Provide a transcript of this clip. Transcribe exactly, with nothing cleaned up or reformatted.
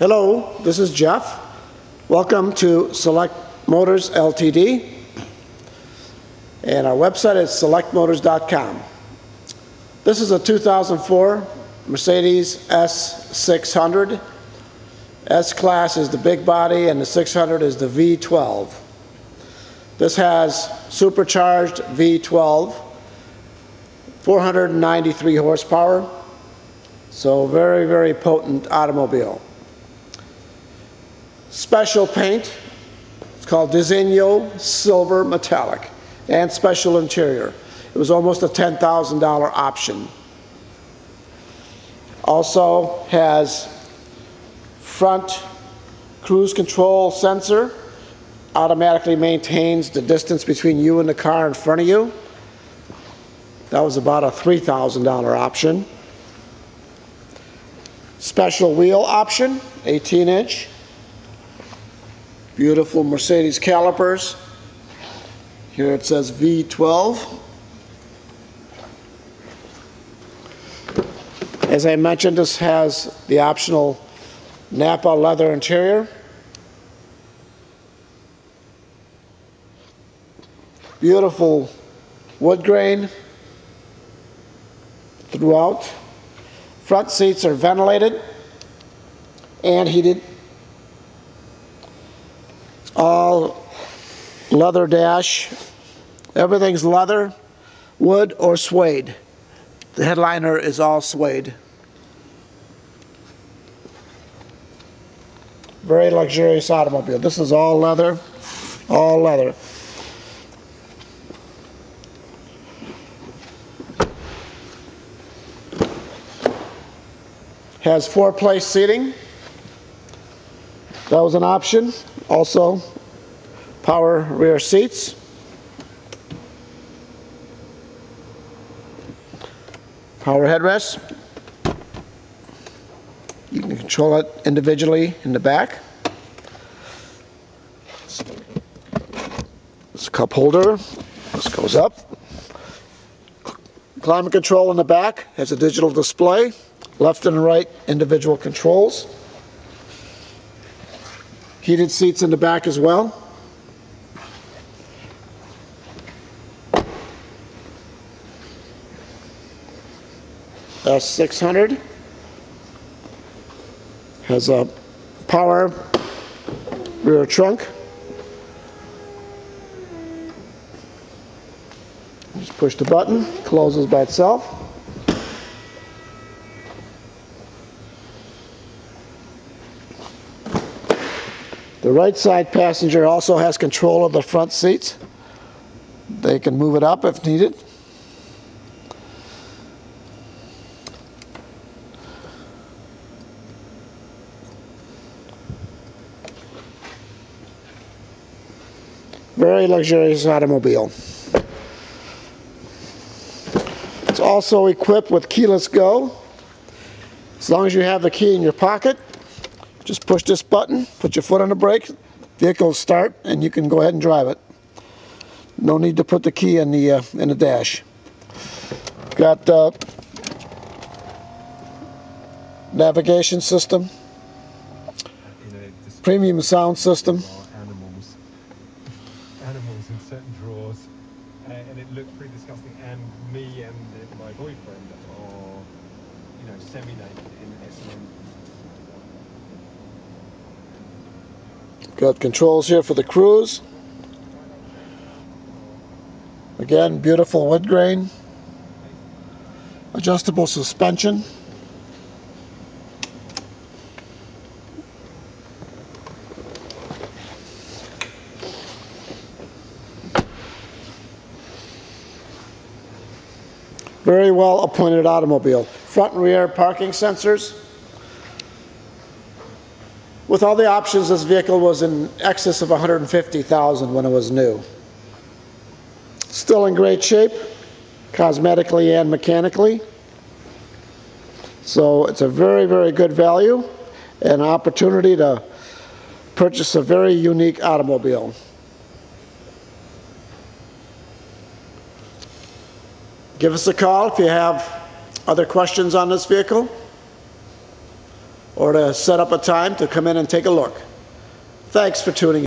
Hello, this is Jeff. Welcome to Select Motors L T D, and our website is select motors dot com. This is a two thousand four Mercedes S six hundred. S-Class is the big body and the six hundred is the V twelve. This has supercharged V twelve, four hundred ninety-three horsepower, so very, very potent automobile. Special paint, it's called Designo Silver Metallic, and special interior. It was almost a ten thousand dollar option. Also has front cruise control sensor, automatically maintains the distance between you and the car in front of you. That was about a three thousand dollar option. Special wheel option, eighteen inch. Beautiful Mercedes calipers. Here it says V twelve. As I mentioned, this has the optional Napa leather interior. Beautiful wood grain throughout. Front seats are ventilated and heated. All leather dash, everything's leather, wood, or suede. The headliner is all suede. Very luxurious automobile. This is all leather, all leather. Has four-place seating. That was an option. Also, power rear seats. Power headrests. You can control it individually in the back. This cup holder, this goes up. Climate control in the back, has a digital display. Left and right individual controls. Heated seats in the back as well. S six hundred has a power rear trunk. Just push the button, closes by itself. The right side passenger also has control of the front seats. They can move it up if needed. Very luxurious automobile. It's also equipped with Keyless Go. As long as you have the key in your pocket, just push this button, put your foot on the brake, vehicle will start, and you can go ahead and drive it. No need to put the key in the uh, in the dash. Got uh, navigation system, premium sound system. Animals in certain drawers, uh, and it looked pretty disgusting. And me and uh, my boyfriend are, you know, semi-naked in S M. Got controls here for the cruise. Again, beautiful wood grain, adjustable suspension. Very well appointed automobile. Front and rear parking sensors. With all the options, this vehicle was in excess of one hundred fifty thousand dollars when it was new. Still in great shape, cosmetically and mechanically. So it's a very, very good value and an opportunity to purchase a very unique automobile. Give us a call if you have other questions on this vehicle. or to set up a time to come in and take a look. Thanks for tuning in.